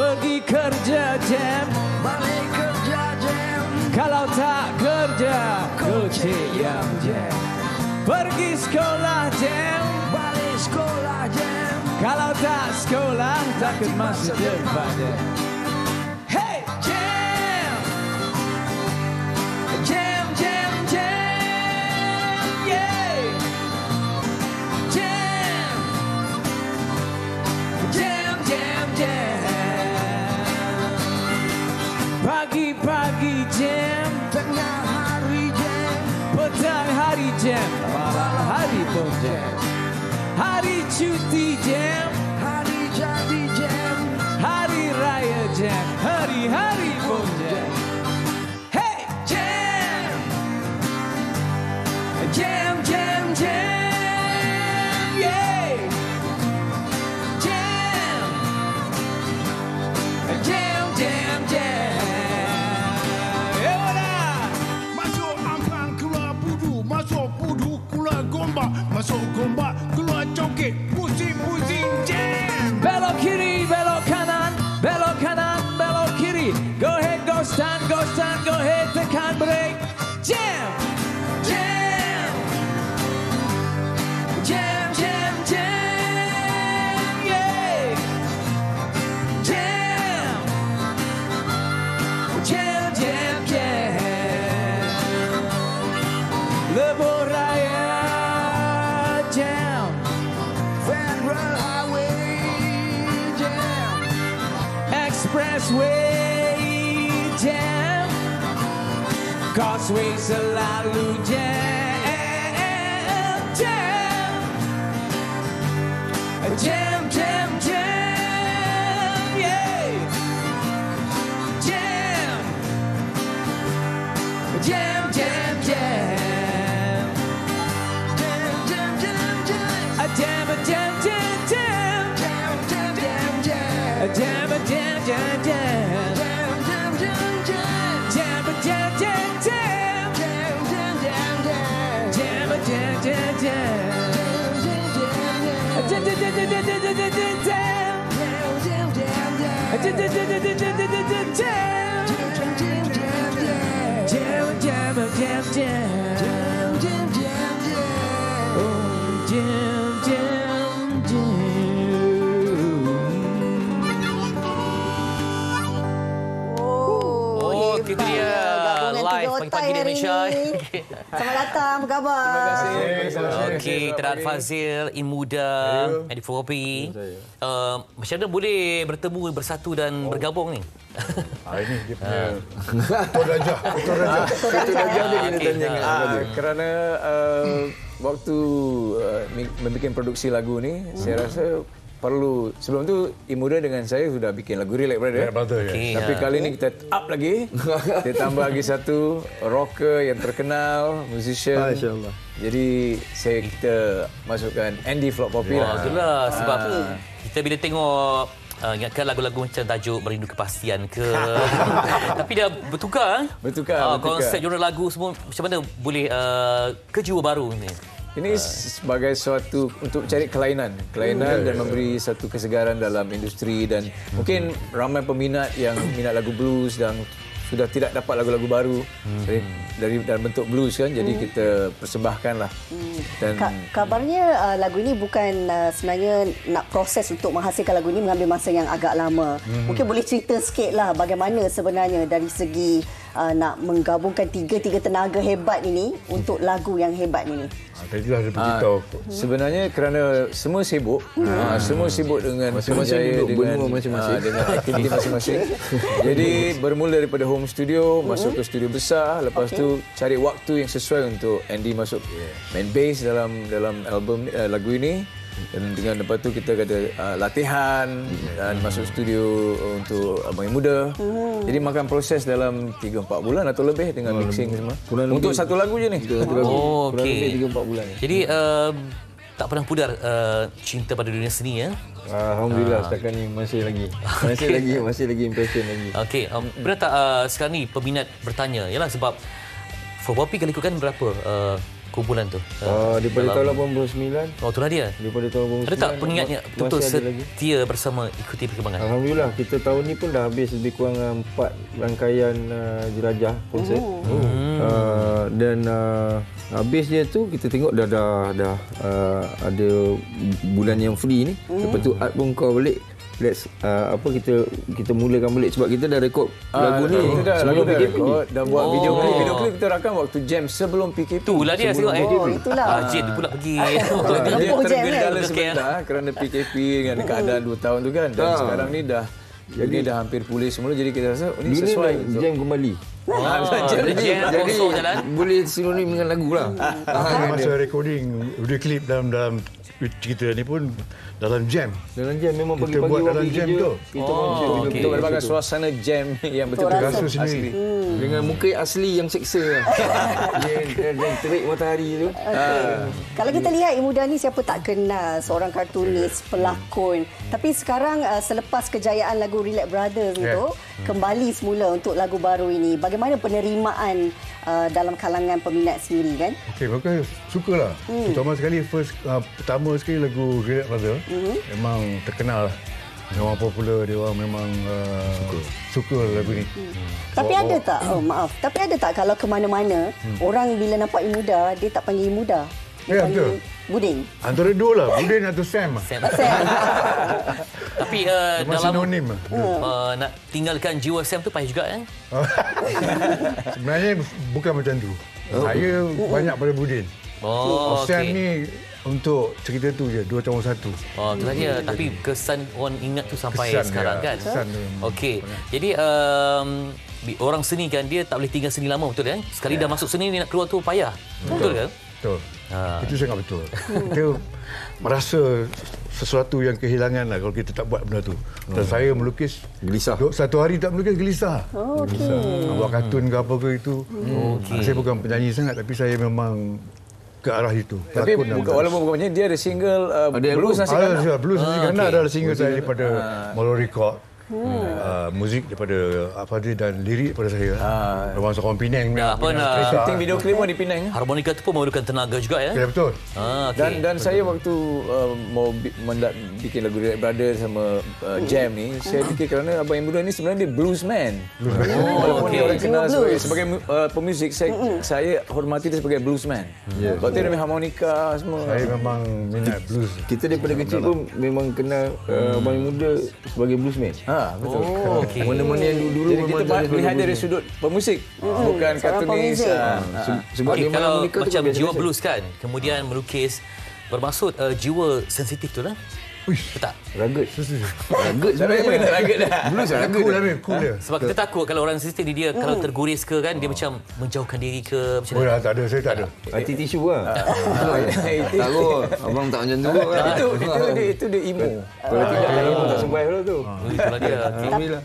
Pergi kerja jam, balik kerja jam. Kalau tak kerja, goce yang jam. Pergi sekolah jam, balik sekolah jam. Kalau tak sekolah, takut masa depan. Hey jam, jam jam jam, yeah. Jam, jam jam jam. Pagi-pagi jam, tengah hari jam, petang hari jam, malam hari pun jam. Hari cuti jam, hari jadi jam, hari raya jam, hari-hari pun jam. Hey jam, jam jam jam, yeah. Jam, jam jam jam. Masuk gombak, keluar congkit, pusing-pusing jam. Belok kiri, belok kanan, belok kanan, belok kiri. Go ahead, go stand, go stand, go ahead, tekan break. Jam, jam, jam, jam, jam, yeah. Jam, jam, jam, jam. Lebur raya. Expressway jam, causeway selalu jam, jam, jam, jam, jam, yeah, jam, jam, jam, jam, jam, jam, jam, jam, a jam, a jam, jam, jam, jam, jam, jam, jam, a jam, a jam. Jam jam jam jam jam jam jam jam jam jam jam jam jam jam jam jam jam jam jam. Itu dia live pagi-pagi di Indonesia. Selamat datang, apa khabar? Terima kasih. Okey, Art Fazil, Imuda, Andy Flop Poppy. Macam mana boleh bertemu, bersatu dan bergabung ni? Hari ni dia punya Kotor Raja dia kena tanya dengan. Kerana waktu membuat produksi lagu ni, saya rasa perlu. Sebelum tu Imuda dengan saya sudah bikin lagu Relax Brothers. Okay, tapi kali ni kita up lagi. Kita tambah lagi satu rocker yang terkenal, musician. Masya-Allah. Jadi kita masukkan Andy Flop Poppy lah. Itulah sebab kita bila tengok ingatkan lagu-lagu macam tajuk Merindu Kepastian ke. Tapi dia bertukar. Bertukar. Konsep genre lagu semua macam mana boleh kejiwa baru ni. Ini sebagai suatu untuk cari kelainan dan memberi satu kesegaran dalam industri dan mungkin ramai peminat yang minat lagu blues dan sudah tidak dapat lagu-lagu baru dalam bentuk blues kan, jadi kita persembahkanlah. Dan kabarnya lagu ini bukan sebenarnya nak proses untuk menghasilkan lagu ini mengambil masa yang agak lama. Mungkin boleh cerita sikitlah bagaimana sebenarnya dari segi nak menggabungkan tiga tenaga hebat ini untuk lagu yang hebat ini. Tadi lah dia beritahu. Sebenarnya kerana semua sibuk, semua sibuk dengan kerjaya, dengan aktiviti masing-masing. Jadi bermula daripada home studio, masuk ke studio besar, lepas tu cari waktu yang sesuai untuk Andy masuk main bass dalam album lagu ini. Dan dengan lepas tu kita ada latihan dan masuk studio untuk Abang Muda. Jadi makan proses dalam 3-4 bulan atau lebih dengan mixing semua. Untuk satu lagu je ni. Oh, okey. 3-4 bulan ni. Jadi tak pernah pudar cinta pada dunia seni ya. Alhamdulillah setakat ni masih lagi impression lagi. Okey, pernah tak sekarang ni peminat bertanya? Yalah sebab Flop Poppy kali ikut kan berapa kumpulan tu. Daripada tahun 89. Oh, itulah dia. Daripada tahun 89. Ada tak pengingatnya betul setia bersama ikuti perkembangan? Alhamdulillah, kita tahun ni pun dah habis lebih kurang 4 rangkaian jelajah konsert. Habis dia tu kita tengok dah ada bulan yang free ni. Lepas tu Art pun kau balik. Kita mulakan balik sebab kita dah rekod lagu ni. Sebelum PKP dah buat video klip. Video klip kita rakam waktu jam sebelum PKP. Itulah dia sebelum PKP. Itulah. Jad pula pergi. Dia tergendala sebentar kerana PKP dengan keadaan 2 tahun tu kan. Dan sekarang ni dah jadi dah hampir pulih semula, jadi kita rasa ini sesuai untuk jam kembali. Jadi boleh sinonim dengan lagu lah. Masa recording video klip dalam kita ni pun dalam jam. Dalam jam memang kita buat dalam jam tu. Kita berbagai suasana jam yang betul-betul asli. Dengan muka asli yang seksa. Yang terik matahari tu. Kalau kita lihat Imuda ni siapa tak kenal. Seorang kartunis, pelakon. Tapi sekarang selepas kejayaan lagu Relax Brothers itu, kembali semula untuk lagu baru ini. Bagaimana penerimaan dalam kalangan peminat sendiri kan? Okey, maka sukalah. Terutama sekali pertama sekali lagu Relax Brothers. Memang terkenal lah. Dia orang popular, dia orang memang suka lagu ni. Tapi ada tak, tapi ada tak kalau ke mana-mana, orang bila nampak Imuda, dia tak panggil Imuda. Ya, betul. Budin. Antara dua lah, Budin atau Sam. Tapi dalam sinonim. Nak tinggalkan jiwa Sam tu payah juga kan? Sebenarnya bukan macam tu. Saya banyak pada Budin. Sam ni untuk cerita tu je, 2-1. Oh, itulah dia. Tapi kesan orang ingat tu sampai kesan sekarang dia, kan? Kesan tu. Okey. Jadi orang seni kan, dia tak boleh tinggal seni lama, betul kan? Sekali dah masuk seni, dia nak keluar tu payah. Betul kan? Betul. Itu sangat betul. Kita merasa sesuatu yang kehilangan lah kalau kita tak buat benda tu. Dan saya melukis, gelisah. Satu hari tak melukis, gelisah. Buat kartun ke apa ke itu. Saya bukan penyanyi sangat, tapi saya memang ke arah itu. Tapi walaupun bukannya dia ada single Blues Nasi ah, Kana ada single saya daripada Mallory Kock. Muzik daripada apa dia dan lirik daripada saya. Orang seorang Penang. Shooting video klip pun di Penang. Harmonika tu pun memerlukan tenaga juga ya. Ya betul. Dan saya waktu mau bikin lagu Relax Brothers sama Jam ni, saya fikir kerana abang Imuda ni sebenarnya dia bluesman. Walaupun dia orang kenal sebagai pemuzik, saya hormati dia sebagai bluesman. Sebab dia main harmonika semua. Saya memang minat blues. Kita daripada kecil pun memang kenal abang Imuda sebagai bluesman. Betul. Mana-mana yang dulu memang kita lihat dari sudut pemusik, bukan kartunis. Sebab kalau macam jiwa blues kan, kemudian melukis bermaksud jiwa sensitif tu lah. Betul. Ragut sebenarnya. Blues cool dia. Sebab kita takut kalau orang sensitif ni dia kalau terguris ke kan, dia macam menjauhkan diri ke macam mana. Tak ada, saya tak ada. Hati tisu lah. Takut. Abang tak macam tu. Itu dia emo. Kalau tidak emo tak survive lah tu. Itulah dia. Alhamdulillah.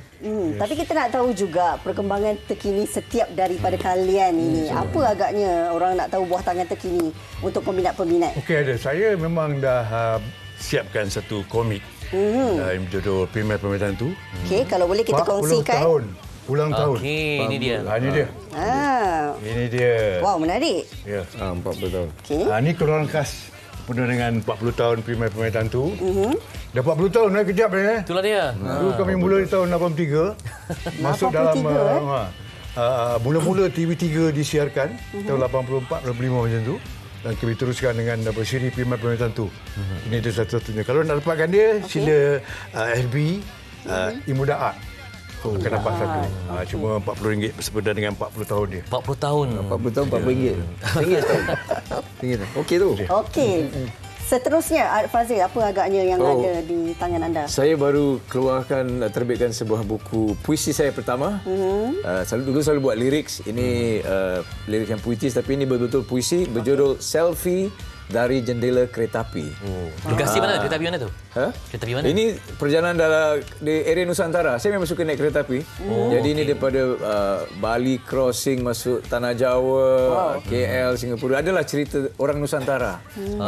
Tapi kita nak tahu juga perkembangan terkini setiap daripada kalian ini. Apa agaknya orang nak tahu buah tangan terkini untuk peminat-peminat? Okey ada. Saya memang dah siapkan satu komik yang berjudul Primer Permintaan Tu. Okey, kalau boleh kita kongsikan. Ulang tahun. Okey, ini dia. Ini dia. Ini dia. Wow, menarik. Ya, 40 tahun. Okey. Ini keluaran khas penuh dengan 40 tahun Primer Permintaan Tu. Dah 40 tahun dah kejap dah. Itulah dia. Dulu kami mula di tahun 83. Masuk 83, dalam mula-mula TV3 disiarkan tahun 84, 85 macam tu. Dan kami teruskan dengan siri Primer Permintaan Tu. Ini dia satu-satunya. Kalau nak dapatkan dia, sila FB Imuda Art. Akan dapat satu. Cuma RM40 bersepeda dengan 40 tahun dia. 40 tahun. 40 tahun, RM40. RM40. Okey tu. Okey. Seterusnya, Art Fazil, apa agaknya yang ada di tangan anda? Saya baru terbitkan sebuah buku puisi saya pertama. Dulu selalu buat lirik. Ini lirik yang puitis, tapi ini betul-betul puisi. Berjudul Selfie dari Jendela Kereta Api. Lokasi mana? Kereta api mana tu? Kereta api mana? Ini perjalanan di area Nusantara. Saya memang suka naik kereta api. Jadi ini daripada Bali crossing masuk Tanah Jawa, KL, Singapura. Adalah cerita orang Nusantara.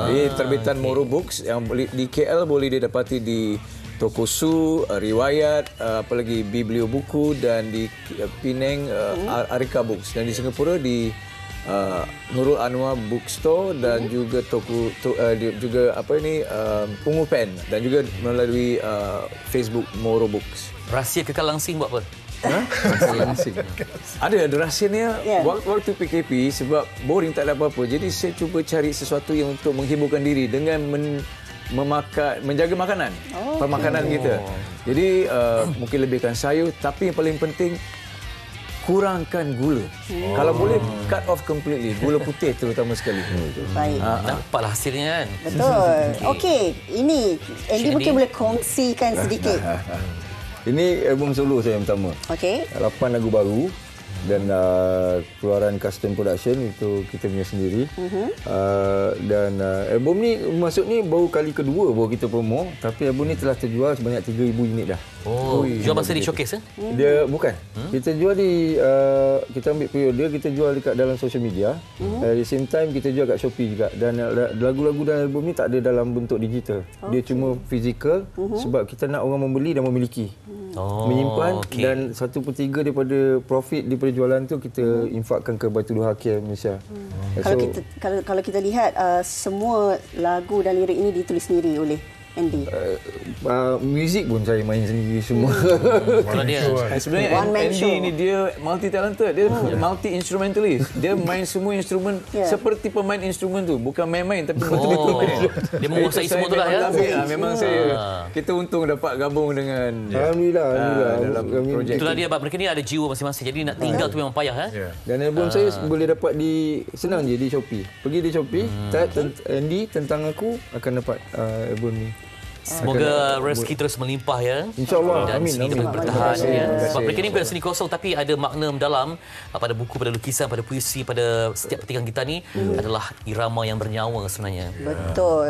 Jadi terbit Moro Books yang di KL boleh didapati di Tokosu, Riwayat, apa lagi Biblio buku, dan di Penang Arika Books, dan di Singapura di Nurul Anwar Bookstore dan juga Pungu Pen dan juga melalui Facebook Moro Books. Rahsia kekal langsing buat apa? Huh? Ada rahsianya, waktu PKP sebab boring tak ada apa-apa. Jadi saya cuba cari sesuatu yang untuk menghiburkan diri dengan menjaga makanan, permakanan kita. Jadi mungkin lebihkan sayur, tapi yang paling penting kurangkan gula. Kalau boleh cut off completely, gula putih terutama sekali. Baik. Dapatlah hasilnya kan. Betul. Okey, ini Andy mungkin boleh kongsikan sedikit. Ini album solo saya yang pertama. Okey. 8 lagu baru dan keluaran custom production itu kita punya sendiri. Dan album ni maksudnya baru kali kedua baru kita promo, tapi album ni telah terjual sebanyak 3,000 unit dah. Oh, jual masa di showcase? Dia bukan. Kita jual di kita ambil periode kita jual dekat dalam social media. At the same time kita jual kat Shopee juga, dan lagu-lagu dan album ni tak ada dalam bentuk digital. Dia cuma fizikal sebab kita nak orang membeli dan memiliki. Menyimpan dan 1/3 daripada profit daripada jualan tu kita infakkan ke Baitulul Hakim Malaysia. Kalau kita lihat semua lagu dan lirik ini ditulis sendiri oleh Andy. Muzik pun saya main sendiri semua. Sebenarnya Andy ini dia multi talented, dia multi instrumentalist. Dia main semua instrumen seperti pemain instrumen tu, bukan main-main tapi betul-betul. Dia menguasai semua tu lah ya. Memang saya kita untung dapat gabung dengan alhamdulillah dalam projek. Itulah dia, mereka ni ada jiwa masing-masing. Jadi nak tinggal tu memang payah ya. Dan album saya boleh dapat di senang je di Shopee. Pergi di Shopee, type Andy tentang aku akan dapat album ni. Semoga rezeki terus melimpah ya. InsyaAllah. Amin. Dan seni terus bertahan ya. Sebab mereka ni bukan seni kosong tapi ada makna mendalam pada buku, pada lukisan, pada puisi, pada setiap petikan kita ni adalah irama yang bernyawa sebenarnya. Betul.